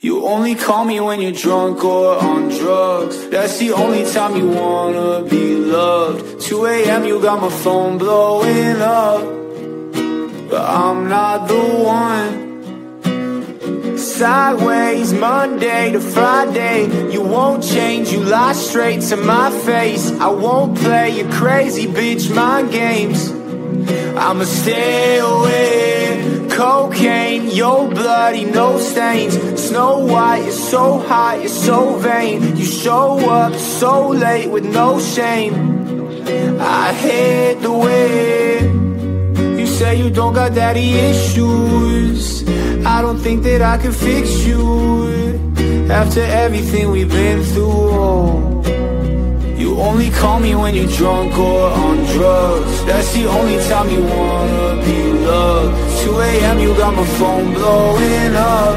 You only call me when you're drunk or on drugs. That's the only time you wanna be loved. 2 AM, you got my phone blowing up, but I'm not the one. Sideways, Monday to Friday, you won't change, you lie straight to my face. I won't play your crazy bitch mind games. I'ma stay away. Cocaine, your bloody no stains. Snow White, you're so hot, you're so vain. You show up so late with no shame. I hate the way you say you don't got daddy issues. I don't think that I can fix you after everything we've been through. You only call me when you're drunk or on drugs. That's the only time you wanna be loved. 2 AM, you got my phone blowing up,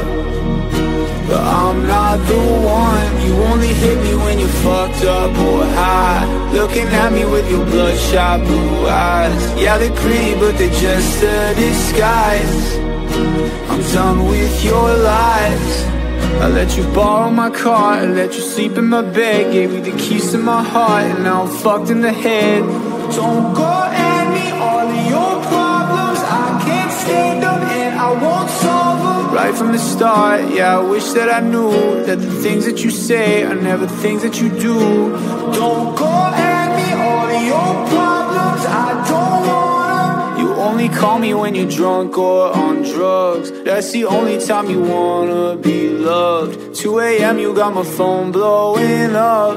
but I'm not the one. You only hit me when you're fucked up or high, looking at me with your bloodshot blue eyes. Yeah, they're pretty, but they're just a disguise. I'm done with your lies. I let you borrow my car, I let you sleep in my bed, gave you the keys to my heart, and now I'm fucked in the head. Don't go at me, all of your problems, I can't stand them and I won't solve them. Right from the start, yeah, I wish that I knew that the things that you say are never things that you do. Don't go at me, all of your problems, I don't want. Only call me when you're drunk or on drugs. That's the only time you wanna be loved. 2 AM, you got my phone blowing up,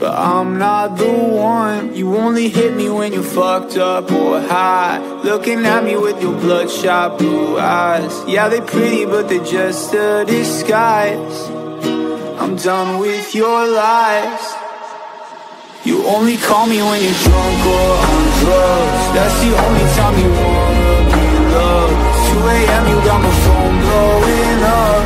but I'm not the one. You only hit me when you're fucked up or high, looking at me with your bloodshot blue eyes. Yeah, they're pretty, but they're just a disguise. I'm done with your lies. You only call me when you're drunk or on drugs. That's the only time you wanna be loved. 2 AM, you got my phone blowing up,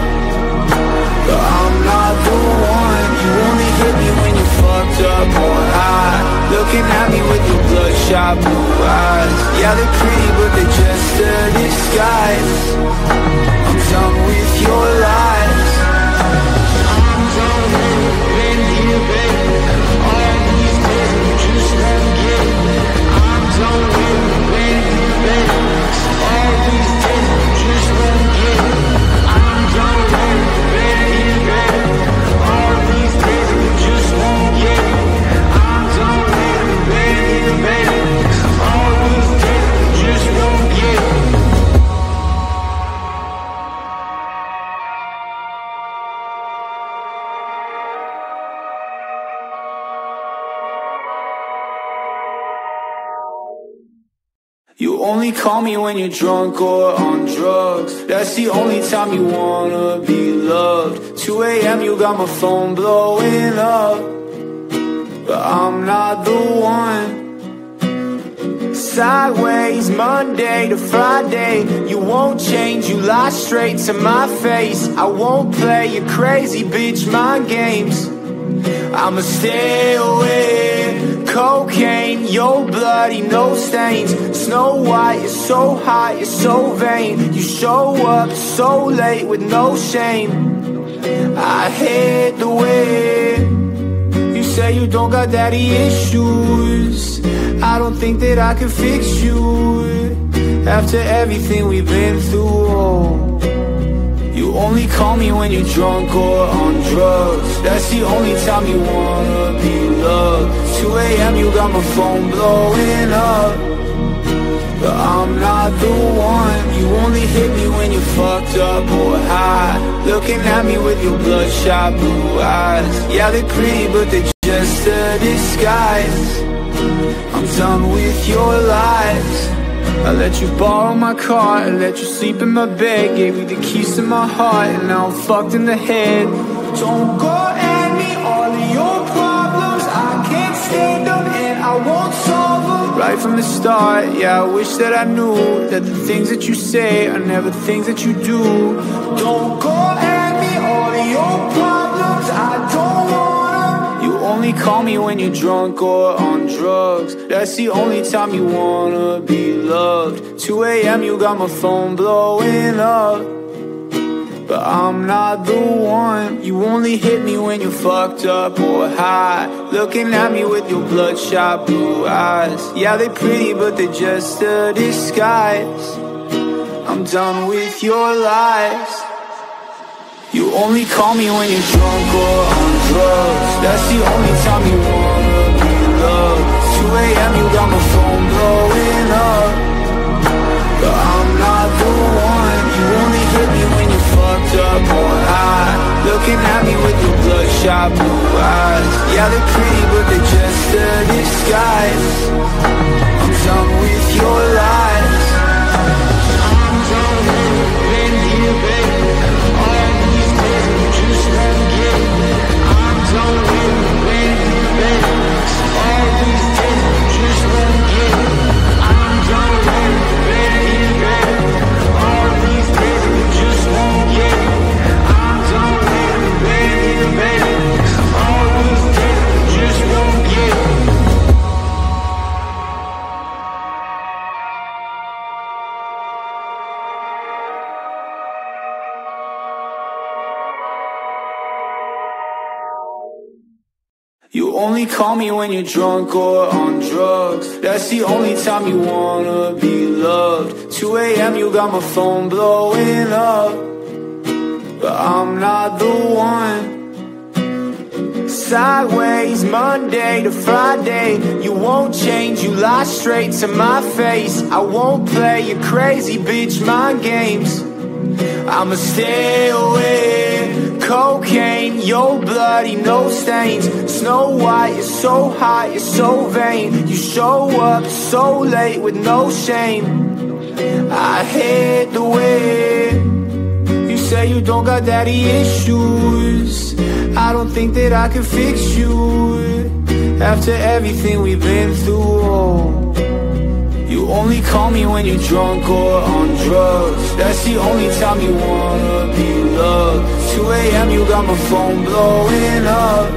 but I'm not the one. You only hit me when you're fucked up or high, looking at me with your bloodshot blue eyes. Yeah, they're pretty, but they're just a disguise. I'm done with your lies. I'm done with you, baby. You only call me when you're drunk or on drugs. That's the only time you wanna be loved. 2 AM, you got my phone blowing up, but I'm not the one. Sideways, Monday to Friday, you won't change, you lie straight to my face. I won't play your crazy bitch mind games. I'ma stay away. Cocaine, your bloody no stains. Snow White, you're so hot, you're so vain. You show up so late with no shame. I hate the way you say you don't got daddy issues. I don't think that I can fix you after everything we've been through. You only call me when you're drunk or on drugs. That's the only time you wanna be loved. 2 AM, you got my phone blowing up, but I'm not the one. You only hit me when you're fucked up or high, looking at me with your bloodshot blue eyes. Yeah, they're pretty, but they're just a disguise. I'm done with your lies. I let you borrow my car, I let you sleep in my bed, gave you the keys to my heart, and now I'm fucked in the head. Don't go at me, all of your problems, I can't stand them and I won't solve them. Right from the start, yeah, I wish that I knew that the things that you say are never things that you do. Don't go at me, all of your problems, I don't want them. You only call me when you're drunk or on drugs. That's the only time you wanna be loved. 2 AM, you got my phone blowing up, but I'm not the one. You only hit me when you're fucked up or high, looking at me with your bloodshot blue eyes. Yeah, they're pretty, but they're just a disguise. I'm done with your lies. You only call me when you're drunk or on drugs. That's the only time you wanna be loved. 2 a.m. you got my phone blowing up, but I'm not the one. You only hit me when you're fucked up or high, looking at me with your bloodshot blue eyes. Yeah, they're pretty, but they're just a disguise. I'm done with your lies. I'm done with you, baby. You only call me when you're drunk or on drugs. That's the only time you wanna be loved. 2 a.m. you got my phone blowing up, but I'm not the one. Sideways, Monday to Friday, you won't change, you lie straight to my face. I won't play your crazy bitch mind games. I'ma stay away. Cocaine, your bloody nose stains. Snow White, you're so hot, you're so vain. You show up so late with no shame. I hate the way you say you don't got daddy issues. I don't think that I can fix you after everything we've been through, oh. You only call me when you're drunk or on drugs. That's the only time you wanna be loved. 2 a.m. you got my phone blowing up,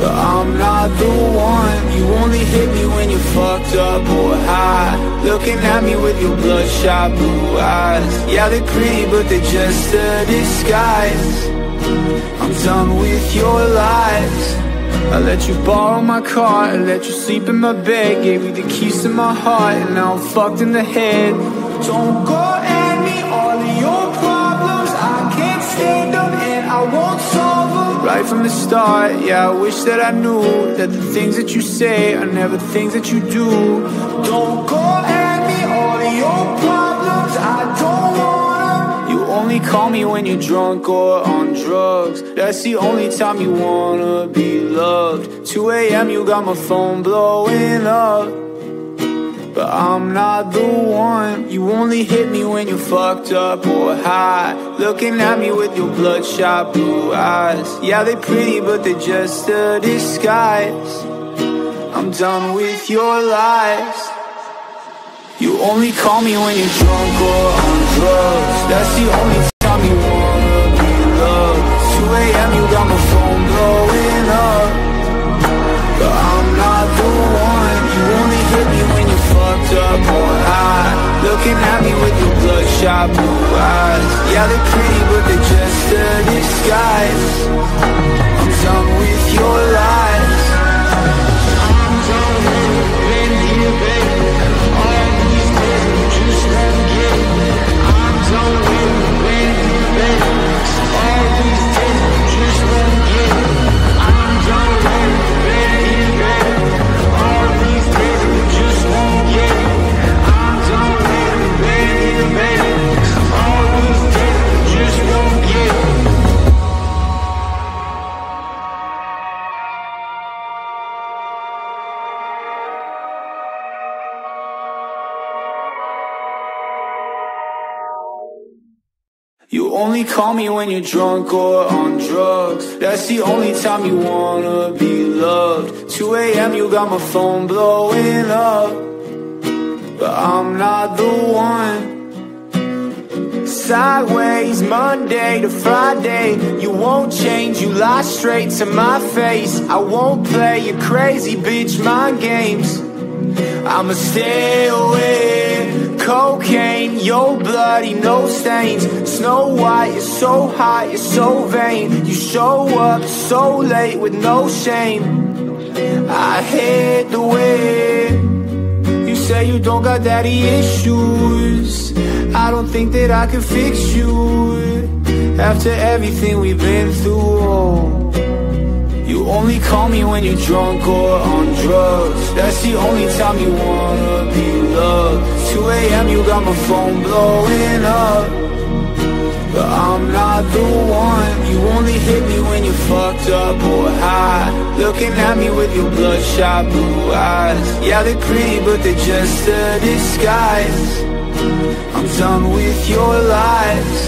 but I'm not the one. You only hit me when you're fucked up or high, looking at me with your bloodshot blue eyes. Yeah, they're pretty, but they're just a disguise. I'm done with your lies. I let you borrow my car, I let you sleep in my bed, gave you the keys to my heart, and now I'm fucked in the head. Don't go at me, all of your problems, I can't stand them and I won't solve them. Right from the start, yeah, I wish that I knew that the things that you say are never things that you do. Don't go at me, all of your problems, I don't want. You only call me when you're drunk or on drugs. That's the only time you wanna be loved. 2 a.m. you got my phone blowing up, but I'm not the one. You only hit me when you're fucked up or high, looking at me with your bloodshot blue eyes. Yeah, they're pretty, but they're just a disguise. I'm done with your lies. You only call me when you're drunk or on drugs. That's the only time you wanna be loved. 2 a.m. you got my phone blowing up, but I'm not the one. You only hit me when you're fucked up or high, looking at me with your bloodshot blue eyes. Yeah, they're pretty, but they're just a disguise. I'm done with your lies. I'm done with you, baby. You only call me when you're drunk or on drugs. That's the only time you wanna be loved. 2 a.m. you got my phone blowing up, but I'm not the one. Sideways, Monday to Friday, you won't change, you lie straight to my face. I won't play your crazy bitch mind games. I'ma stay away. cocaine, your bloody no stains. Snow White, you're so hot, you're so vain. You show up so late with no shame. I hate the way you say you don't got daddy issues. I don't think that I can fix you after everything we've been through. You only call me when you're drunk or on drugs. That's the only time you wanna be loved. 2 a.m. you got my phone blowing up, but I'm not the one. You only hit me when you're fucked up or high, looking at me with your bloodshot blue eyes. Yeah, they're pretty, but they're just a disguise. I'm done with your lies.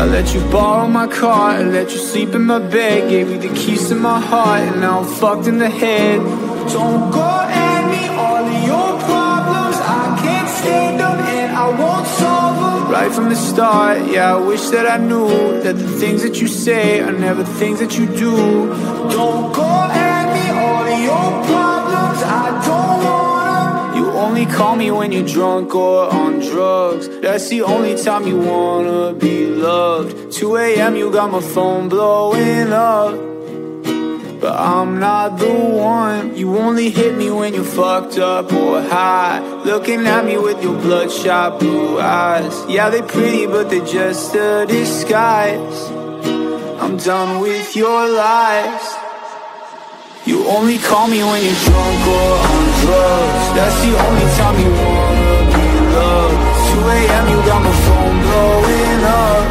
I let you borrow my car, I let you sleep in my bed, gave you the keys to my heart, and now I'm fucked in the head. Don't go at me, all of your problems, I can't stand them and I won't solve them. Right from the start, yeah, I wish that I knew that the things that you say are never things that you do. Don't go at me, all of your problems, I don't want them. You only call me when you're drunk or on drugs. That's the only time you wanna be loved. 2 a.m. you got my phone blowing up, but I'm not the one. You only hit me when you're fucked up or high, looking at me with your bloodshot blue eyes. Yeah, they're pretty, but they're just a disguise. I'm done with your lies. You only call me when you're drunk or on drugs. That's the only time you wanna be loved. 2 a.m. you got my phone blowing up,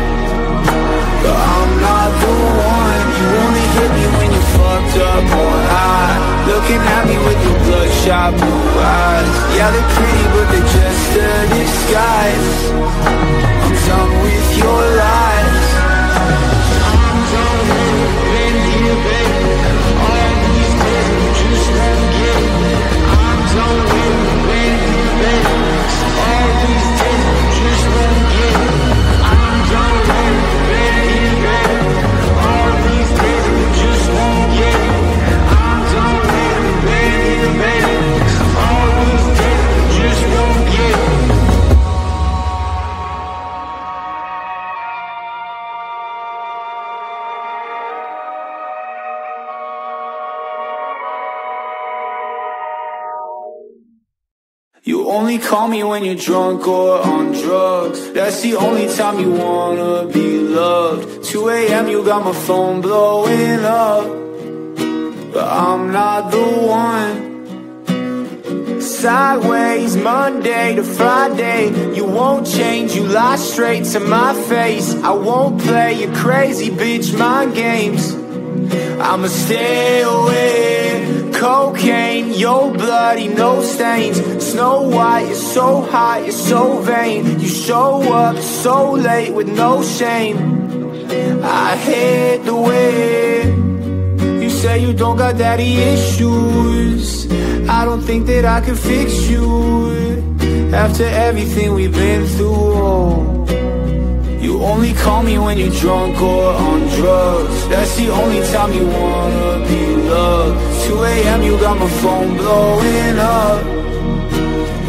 but I'm not the one. You only hit me when you're fucked up or high, looking at me with your bloodshot blue eyes. Yeah, they're pretty, but they're just a disguise. I'm done with your lies. I'm done with you, baby. All I need is this, but you just never get it. I'm done with you, baby. All these days, but you just never get it. I'm done with you, baby, baby. All these days, but you just won't get it. I'm done with you, baby, baby. All these days, but you just won't get it. You only call me when you're drunk or on drugs. That's the only time you wanna be loved. 2 a.m. you got my phone blowing up, but I'm not the one. Sideways, Monday to Friday, you won't change, you lie straight to my face. I won't play your crazy bitch mind games. I'ma stay away. Cocaine, your bloody no stains. Snow White, you're so hot, you're so vain. You show up so late with no shame. I hate the way you say you don't got daddy issues. I don't think that I can fix you after everything we've been through. You only call me when you're drunk or on drugs. That's the only time you wanna be loved. 2 a.m. you got my phone blowing up,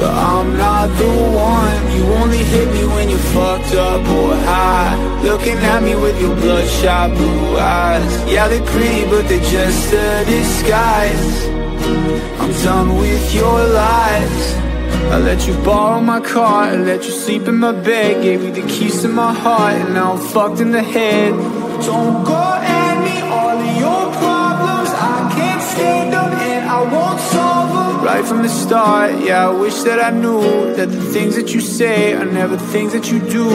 but I'm not the one. You only hit me when you're fucked up or high, looking at me with your bloodshot blue eyes. Yeah, they're pretty, but they're just a disguise. I'm done with your lies. I let you borrow my car, I let you sleep in my bed, gave you the keys to my heart, and now I'm fucked in the head. Don't go at me, all of your problems, I can't stand them and I won't solve them. Right from the start, yeah, I wish that I knew that the things that you say are never things that you do.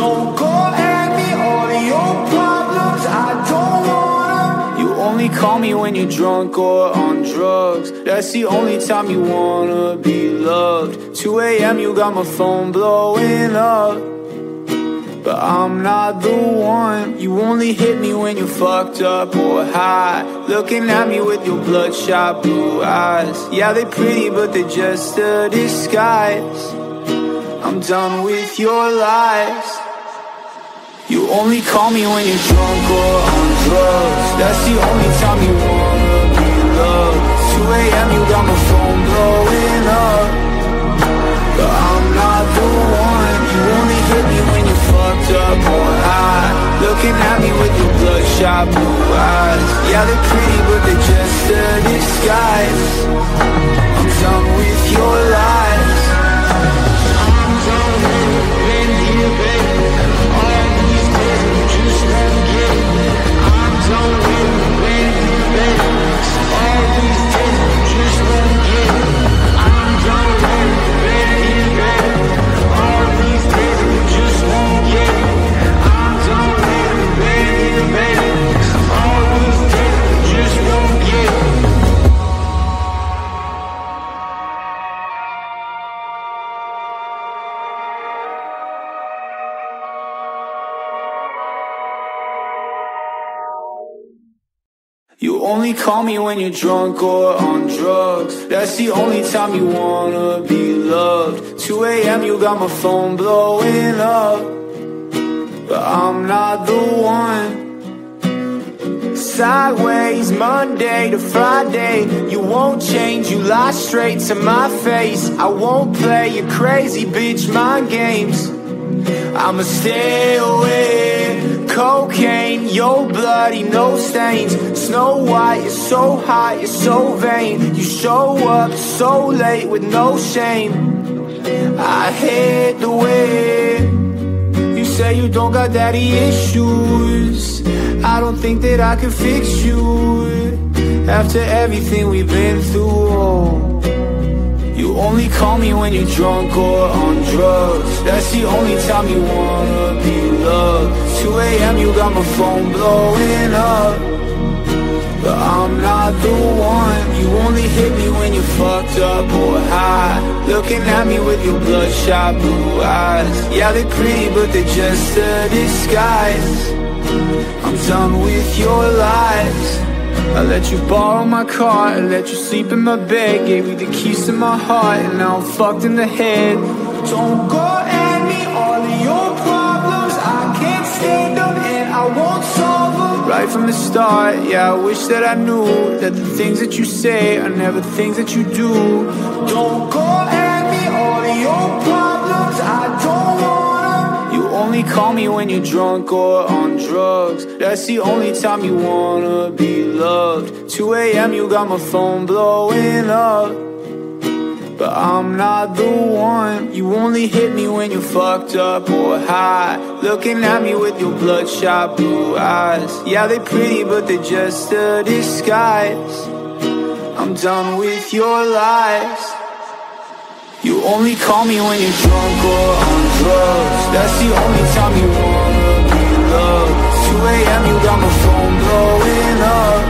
Don't go at me, all of your problems, I don't want them. You only call me when you're drunk or on drugs. That's the only time you wanna be loved. 2 a.m. you got my phone blowing up, but I'm not the one. You only hit me when you're fucked up or high, looking at me with your bloodshot blue eyes. Yeah, they're pretty, but they're just a disguise. I'm done with your lies. You only call me when you're drunk or on drugs. That's the only time you wanna be loved. 2 a.m. you got my phone blowing up, but I'm not the up on high, looking at me with your bloodshot blue eyes. Yeah, they're pretty, but they're just a disguise. I'm done with your lies. I'm done with you, baby. All these days you just never get me. I'm done with you, baby. All these days you just never get me. I'm done with you, baby. All these days you just won't get me. I'm done with you, baby. All these days you just won't get me. You only call me when you're drunk or on drugs. That's the only time you wanna be loved. 2 AM you got my phone blowing up, but I'm not the one. Sideways, Monday to Friday, you won't change, you lie straight to my face. I won't play your crazy bitch mind games. I'ma stay away. Cocaine, your bloody no stains. Snow White, you're so hot, you're so vain. You show up so late with no shame. I hate the way you say you don't got daddy issues. I don't think that I can fix you after everything we've been through, oh. You only call me when you're drunk or on drugs. That's the only time you wanna be loved. 2 AM you got my phone blowing up, but I'm not the one. You only hit me when you're fucked up or high, looking at me with your bloodshot blue eyes. Yeah, they're pretty, but they're just a disguise. I'm done with your lies. I let you borrow my car, I let you sleep in my bed, gave you the keys to my heart, and now I'm fucked in the head. Don't go at me, all of your problems, I can't stand them and I won't solve them. Right from the start, yeah, I wish that I knew that the things that you say are never things that you do. Don't go at me, all of your problems, I don't want. You only call me when you're drunk or on drugs. That's the only time you wanna be loved. 2 AM you got my phone blowing up, but I'm not the one. You only hit me when you're fucked up or high, looking at me with your bloodshot blue eyes. Yeah, they're pretty, but they're just a disguise. I'm done with your lies. You only call me when you're drunk or on drugs. That's the only time you wanna be loved. 2 AM you got my phone blowing up,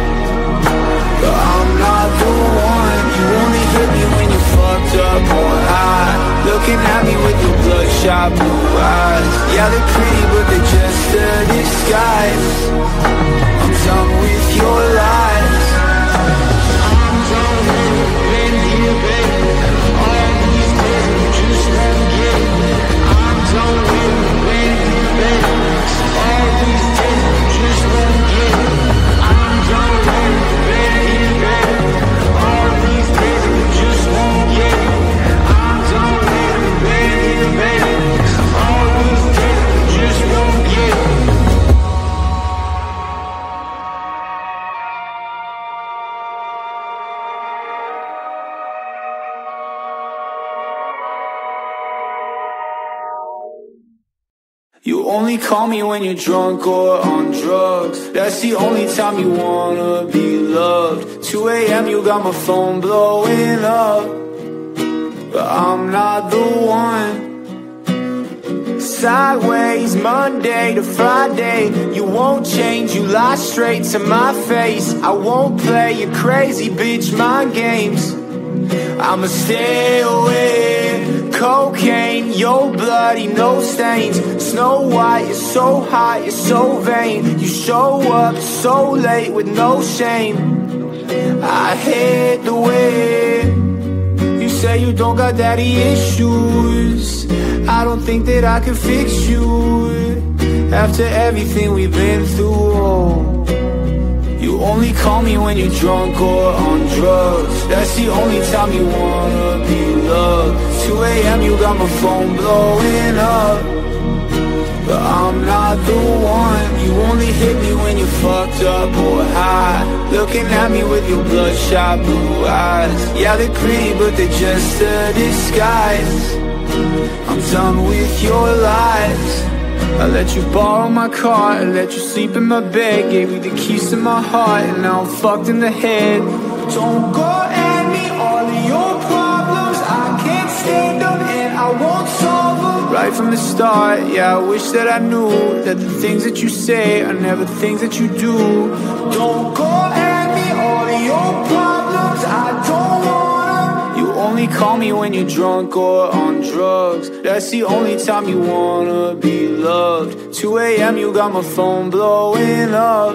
but I'm not the one. You only hit me when you're fucked up or high, looking at me with your bloodshot blue eyes. Yeah, they're pretty, but they're just a disguise. I'm done with your lies. I'm done with you, baby. I'm done with you, baby. All these days you just won't get me. I'm done with you, baby. All these days you just won't get me. I'm done with you, baby. All these days you just won't get me. You only call me when you're drunk or on drugs. That's the only time you wanna be loved. 2 AM you got my phone blowing up, but I'm not the one. Sideways, Monday to Friday, you won't change, you lie straight to my face. I won't play your crazy bitch mind games. I'ma stay away. Cocaine, your bloody no stains. Snow White, you're so hot, you're so vain. You show up so late with no shame. I hate the way you say you don't got daddy issues. I don't think that I can fix you after everything we've been through, oh. You only call me when you're drunk or on drugs. That's the only time you wanna be loved. 2 AM you got my phone blowing up, but I'm not the one. You only hit me when you're fucked up or high, looking at me with your bloodshot blue eyes. Yeah, they're pretty, but they're just a disguise. I'm done with your lies. I let you borrow my car, I let you sleep in my bed, gave you the keys to my heart, and now I'm fucked in the head. Don't go at me, all of your problems I can't stand them and I won't solve them. Right from the start, yeah, I wish that I knew that the things that you say are never things that you do. Don't go at me, all of your problems, I don't want them. You only call me when you're drunk or on drugs. That's the only time you wanna be loved. 2 AM, you got my phone blowing up,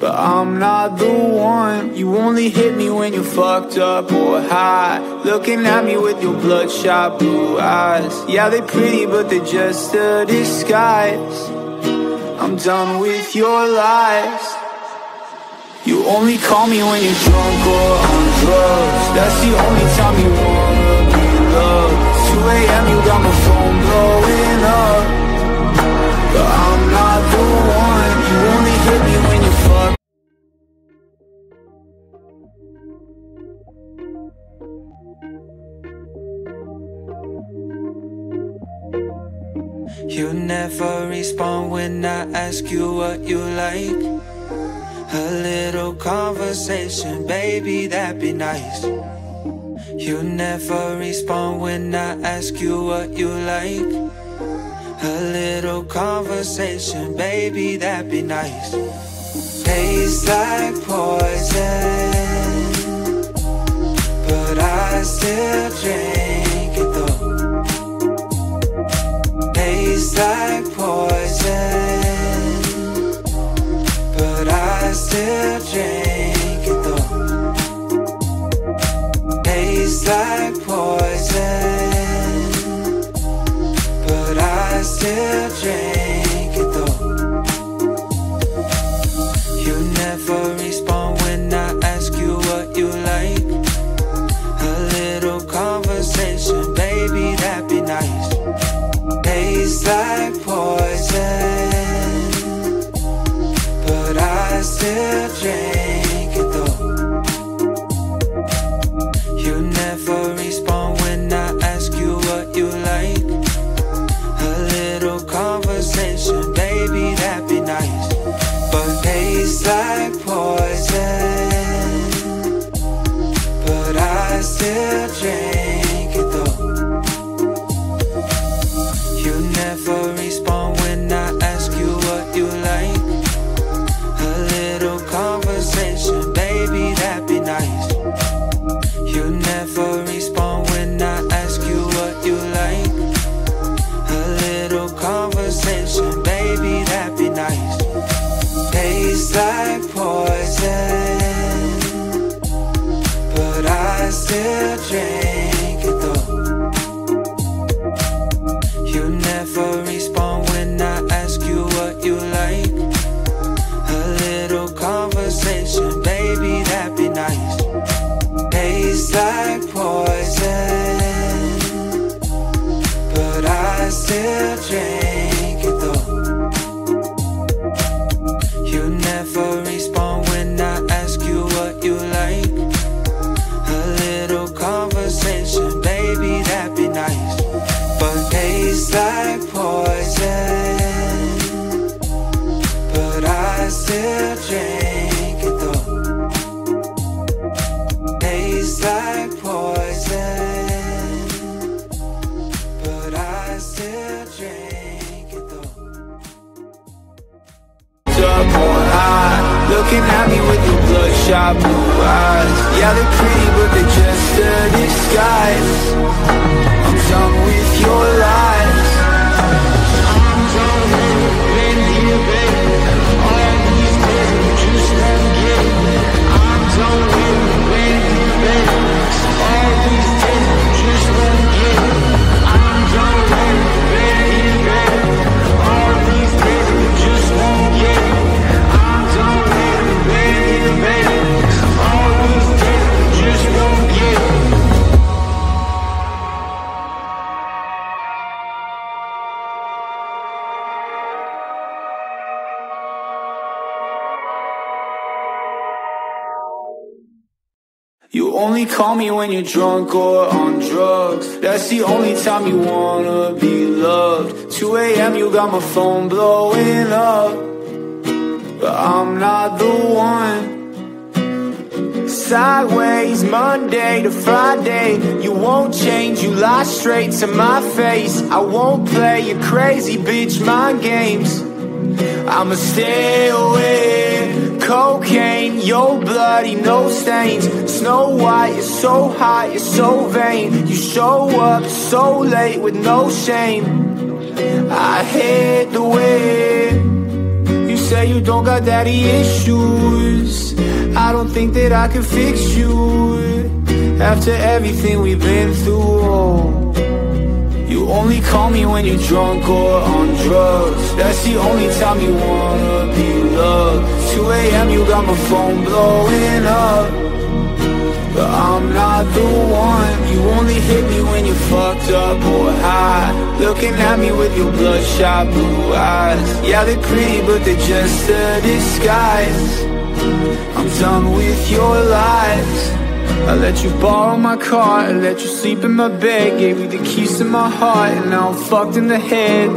but I'm not the one. You only hit me when you're fucked up or high, looking at me with your bloodshot blue eyes. Yeah, they're pretty, but they're just a disguise. I'm done with your lies. You only call me when you're drunk or on drugs. That's the only time you wanna be loved. 2 AM, you got my phone blowing up, but I'm not the one. You only hit me when you're fucked. You never respond when I ask you what you like. A little conversation, baby, that'd be nice. You never respond when I ask you what you like. A little conversation, baby, that'd be nice. Tastes like poison, but I still drink it though. Tastes like poison, but I still drink it though. Tastes like poison, but I still drink it though. You never respond when I ask you what you like. A little conversation, baby, that'd be nice. Tastes like poison, but I still drink it though. You never respond when I ask you what you like. A little conversation, baby, that'd be nice. But tastes like poison, but I still drink it though. You never respond when I ask you what you like. A little conversation, baby, that'd be nice. You never respond when I ask you what you like. A little conversation, baby, that'd be nice. Tastes like poison, but I still drink it though. You never respond when I ask you what you like. A little conversation, baby, that'd be nice. Tastes like poison, but I still drink it though. You never respond when I ask you what you like. A little conversation, baby, that'd be nice. But tastes like poison, but I still drink it though. Tastes like poison, but I still drink it though. Up or high, looking at me with your bloodshot blue eyes. Yeah, they're pretty, but they're just a disguise. I'm done with your lies. I'm done with laying in your bed. All I do is play, but you still never get it. I'm done with laying in your bed. All I do is play, but you still never get it. I'm done with laying in your bed. All I do is play, but you still never get it. I'm done with laying in your bed. All I do is play, but you still never get it. You only call me when you're drunk or on drugs. That's the only time you wanna be loved. 2 AM, you got my phone blowing up, but I'm not the one. Sideways, Monday to Friday. You won't change, you lie straight to my face. I won't play your crazy bitch mind games. I'ma stay away. Cocaine, your bloody no stains. Snow White, you're so hot, you're so vain. You show up so late with no shame. I hate the way you say you don't got daddy issues. I don't think that I can fix you after everything we've been through. Oh. You only call me when you're drunk or on drugs. That's the only time you wanna be loved. 2 AM, you got my phone blowing up, but I'm not the one. You only hit me when you're fucked up or high, looking at me with your bloodshot blue eyes. Yeah, they're pretty, but they're just a disguise. I'm done with your lies. I let you borrow my car, I let you sleep in my bed, gave you the keys to my heart, and now I'm fucked in the head.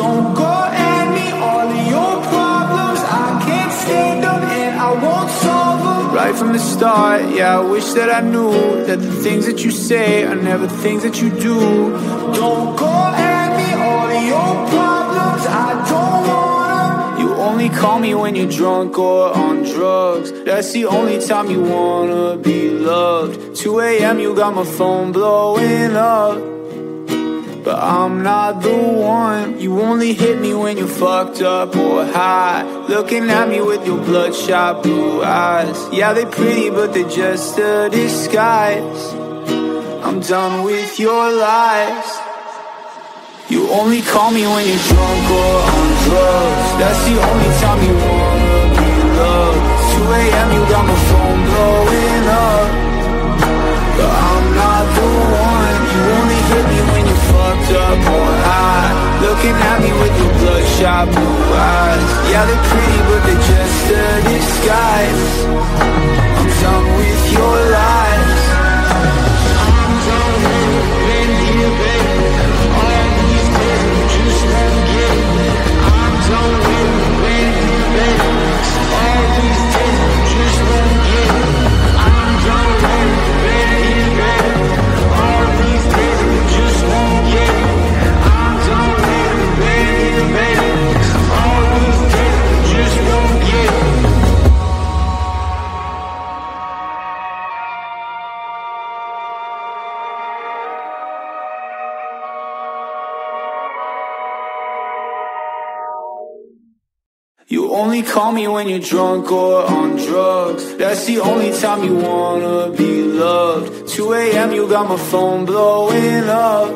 Don't go at me, all of your problems, I can't stand them and I won't solve them. Right from the start, yeah, I wish that I knew that the things that you say are never things that you do. Don't go at me, all of your problems, I don't want. Only call me when you're drunk or on drugs. That's the only time you wanna be loved. 2 AM, you got my phone blowing up, but I'm not the one. You only hit me when you're fucked up or high, looking at me with your bloodshot blue eyes. Yeah, they're pretty, but they're just a disguise. I'm done with your lies. You only call me when you're drunk or on drugs. That's the only time you wanna be loved. 2 AM, you got my phone blowing up, but I'm not the one. You only hit me when you're fucked up or high, looking at me with your bloodshot blue eyes. Yeah, they're pretty, but they're just a disguise. I'm done with your lies. I'm done with you, baby. I'm done with you, baby. All these days you just won't get. I'm done with you, baby. All these days you just won't get. I'm done with you, baby. All these days you just won't get. You only call me when you're drunk or on drugs. That's the only time you wanna be loved. 2 AM, you got my phone blowing up.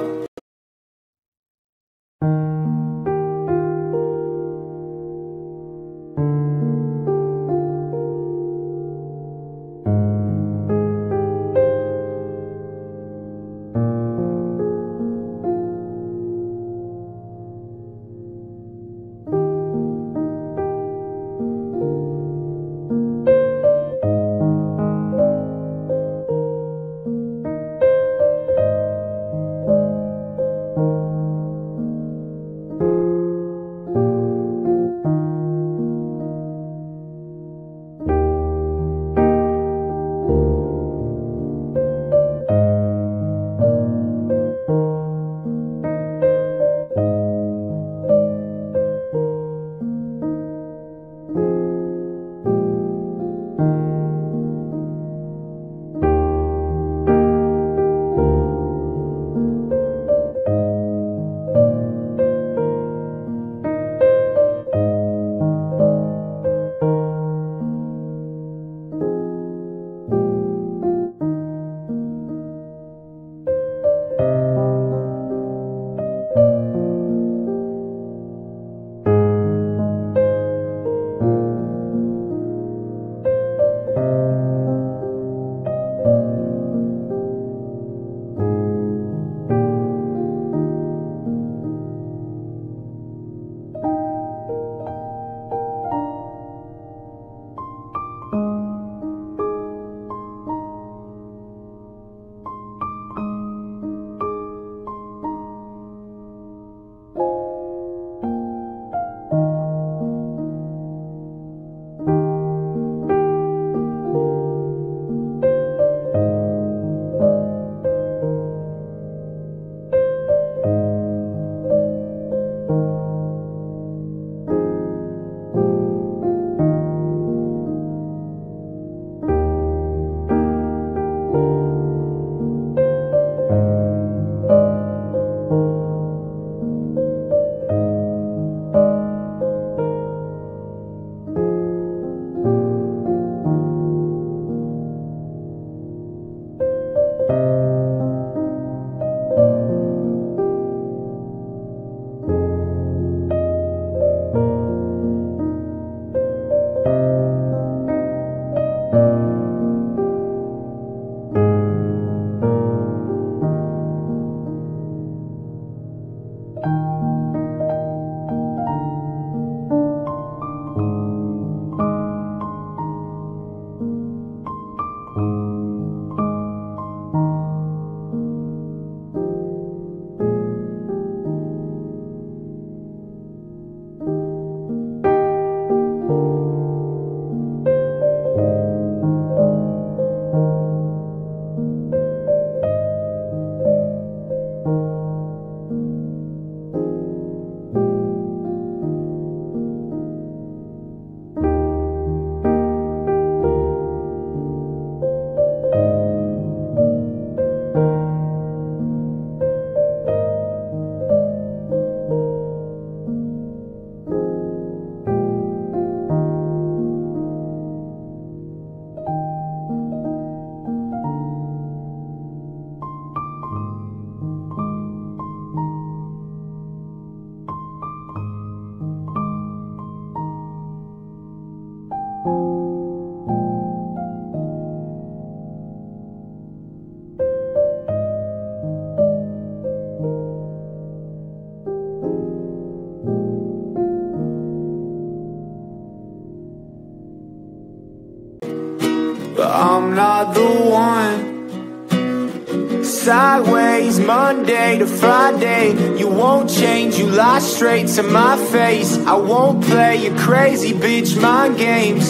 but I'm not the one. Sideways, Monday to Friday, you won't change, you lie straight to my face. I won't play your crazy bitch mind games.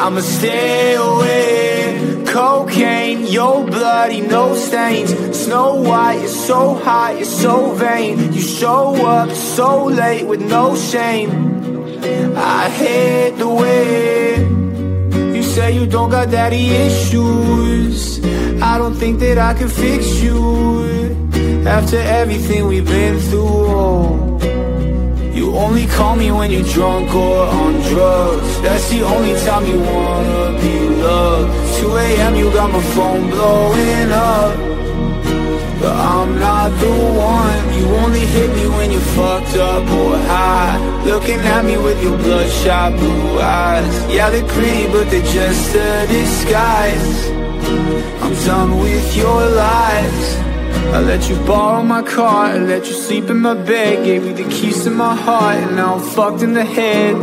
I'ma stay away. Cocaine, your bloody no stains. Snow White, you're so hot, you're so vain. You show up so late with no shame. I hate the way you say you don't got daddy issues. I don't think that I can fix you after everything we've been through, oh. You only call me when you're drunk or on drugs. That's the only time you wanna be loved. 2 a.m. you got my phone blowing up, but I'm not the one. You only hit me when you're fucked up or high, looking at me with your bloodshot blue eyes. Yeah, they're pretty, but they're just a disguise. I'm done with your lies. I let you borrow my car, I let you sleep in my bed, gave you the keys to my heart, and now I'm fucked in the head.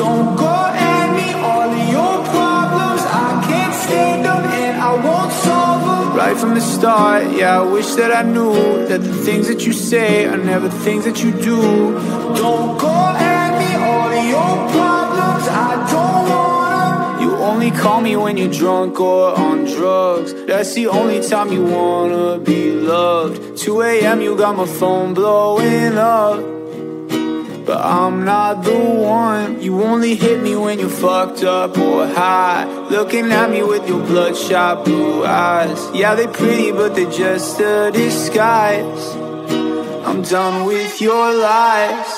Don't go at me, all of your problems, I can't stand them and I won't solve them. Right from the start, yeah, I wish that I knew that the things that you say are never things that you do. Don't go at me, all of your problems, I don't want them. You only call me when you're drunk or on drugs. That's the only time you wanna be loved. 2 a.m. you got my phone blowing up, but I'm not the one. You only hit me when you're fucked up or high, looking at me with your bloodshot blue eyes. Yeah, they're pretty, but they're just a disguise. I'm done with your lies.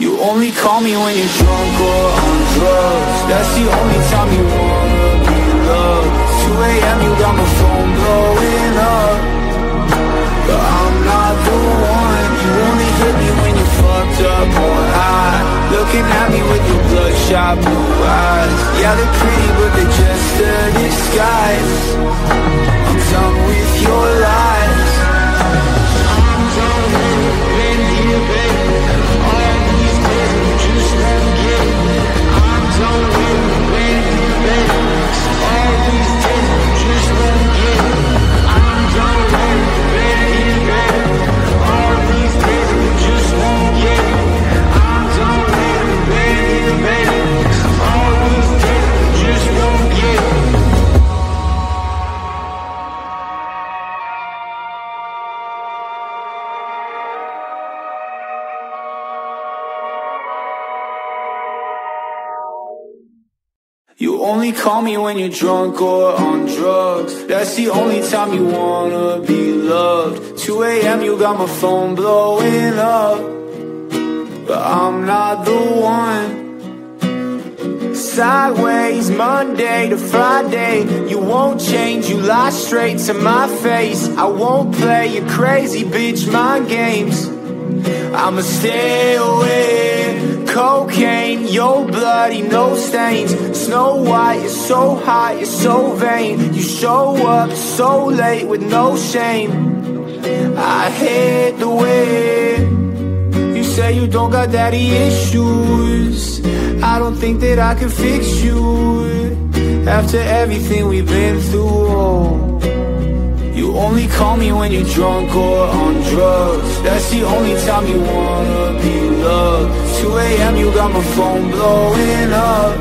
You only call me when you're drunk or on drugs. That's the only time you wanna be loved. 2 a.m. you got my phone blowing up, but I'm not the one. You only hit me when you're fucked up or high, looking at me with your bloodshot blue eyes. Yeah, they're pretty, but they're just a disguise. I'm done with your lies. I'm done with being here, baby. All these days you just don't get it. I'm done with being here, baby. All these days you just don't get it. I'm done with being here, baby. All these days you just won't get it. I'm done with being here, baby. All these days you just won't get it. You only call me when you're drunk or on drugs. That's the only time you wanna be loved. 2 a.m. you got my phone blowing up, but I'm not the one. Sideways, Monday to Friday, you won't change, you lie straight to my face. I won't play your crazy bitch mind games. I'ma stay away. Cocaine, your bloody no stains. Snow White, you're so hot, you're so vain. You show up so late with no shame. I hate the way you say you don't got daddy issues. I don't think that I can fix you after everything we've been through, oh. You only call me when you're drunk or on drugs. That's the only time you wanna be loved. 2 a.m. you got my phone blowing up,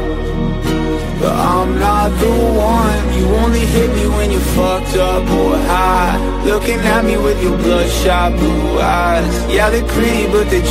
but I'm not the one. You only hit me when you're fucked up or high, looking at me with your bloodshot blue eyes. Yeah, they're pretty, but they're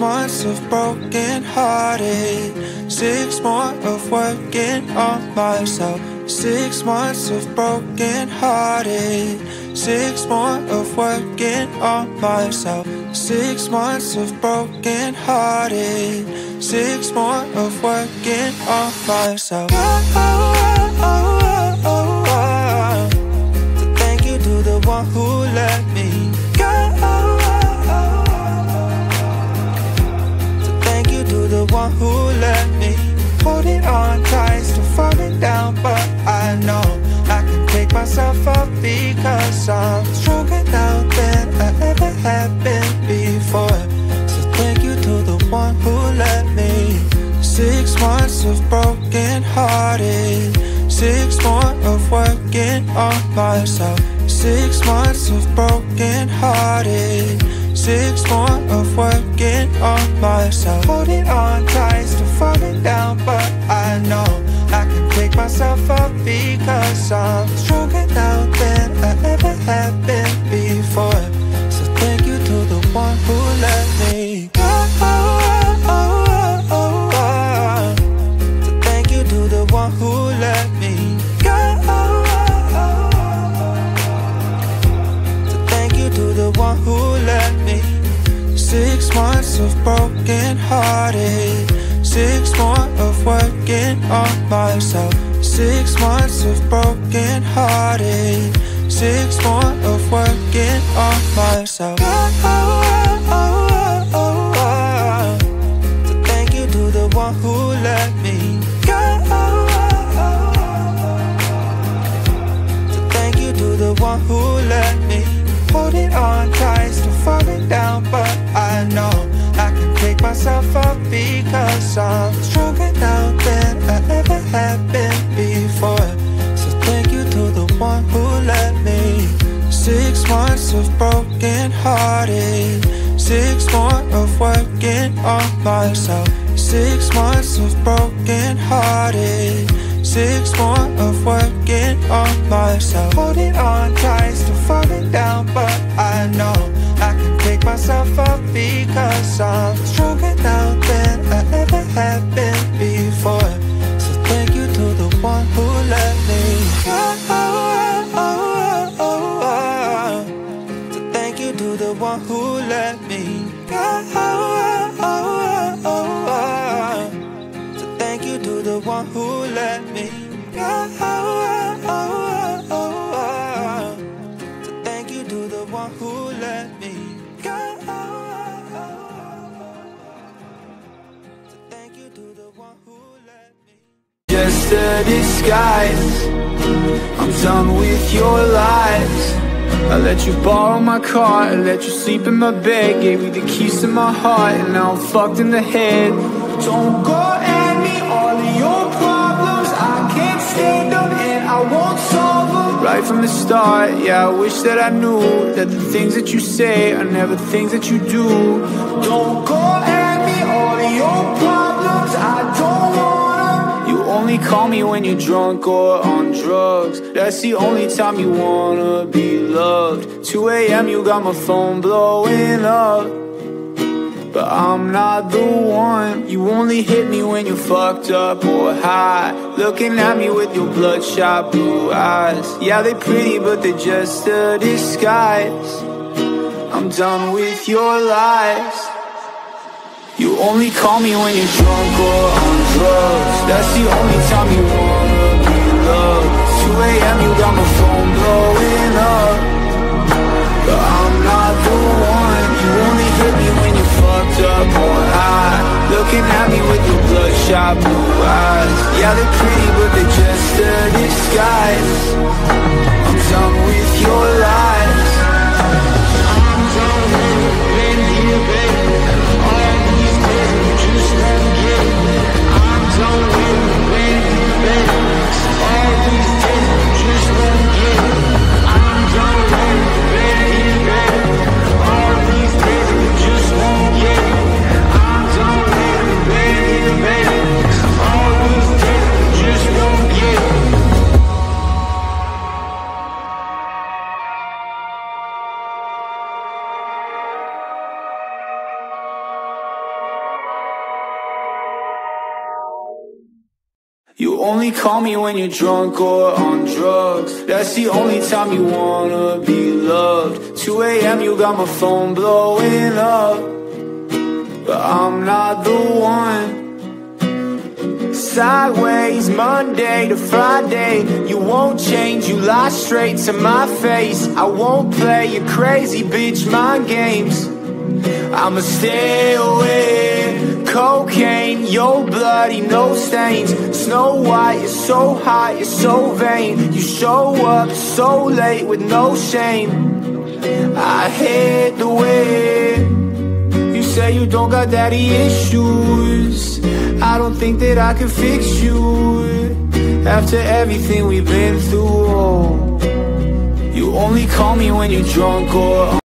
months of broken hearted, 6 more of working on myself. 6 months of broken hearted, 6 more of working on myself. 6 months of broken hearted, 6 more of working on myself. Oh, oh, oh, oh, oh, oh. So thank you to the one who let me go. The one who let me hold it on tries to fall it down, but I know mess of broken hearted. 6 more of working on myself. 6 months of broken hearted. 6 more of working on myself. Holding on ties to falling down, but I know I can pick myself up because I'm stronger now than I ever have been before. So thank you to the one who let me go. So thank you to the one who let me go. To the one who let me. 6 months of broken hearted. 6 more of working on myself. 6 months of broken hearted. 6 more of working on myself. So thank you to the one who let me go. So thank you to the one who let me. Holding on ties to falling down, but I know I can pick myself up because I'm stronger now than I ever have been before. So thank you to the one who let me. 6 months of broken hearted. 6 more of working on myself. 6 months of broken hearted. 6 more of working on myself. Holding on ties to falling down, but I know I can pick myself up because I'm stronger now than I ever have been before. So thank you to the one who let me go. So thank you to the one who let me go. Thank you to the one who let me go. So thank you to the one who let me go. So thank you to the one who let me. Just a disguise. I'm done with your lies. I let you borrow my car, I let you sleep in my bed. Gave you the keys to my heart, and now I'm fucked in the head. Don't go at me, all of your problems I can't stand them and I won't solve them. Right from the start, yeah, I wish that I knew that the things that you say are never things that you do. Don't go at me, all of your problems I don't want them. You only call me when you're drunk or on drugs. That's the only time you wanna be loved. 2 AM, you got my phone blowing up, but I'm not the one. You only hit me when you're fucked up or high, looking at me with your bloodshot blue eyes. Yeah, they're pretty, but they're just a disguise. I'm done with your lies. You only call me when you're drunk or on drugs. That's the only time you wanna be loved. 2 AM, you got my phone blowing up, but I'm not the one. You only hit me when you're fucked up or high, looking at me with your bloodshot blue eyes. Yeah, they're pretty, but they're just a disguise. I'm done with your lies. I'm done with you, baby. All these days that you still get. I'm done with you, baby. All these days that you still get. I'm done with you, baby. You only call me when you're drunk or on drugs. That's the only time you wanna be loved. 2 AM, you got my phone blowing up, but I'm not the one. Sideways, Monday to Friday. You won't change, you lie straight to my face. I won't play your crazy bitch mind games. I'ma stay away. Cocaine, your bloody no stains. Snow White, you're so hot, you're so vain. You show up so late with no shame. I hate the way you say you don't got daddy issues. I I don't think that I could fix you. After everything we've been through, you only call me when you're drunk or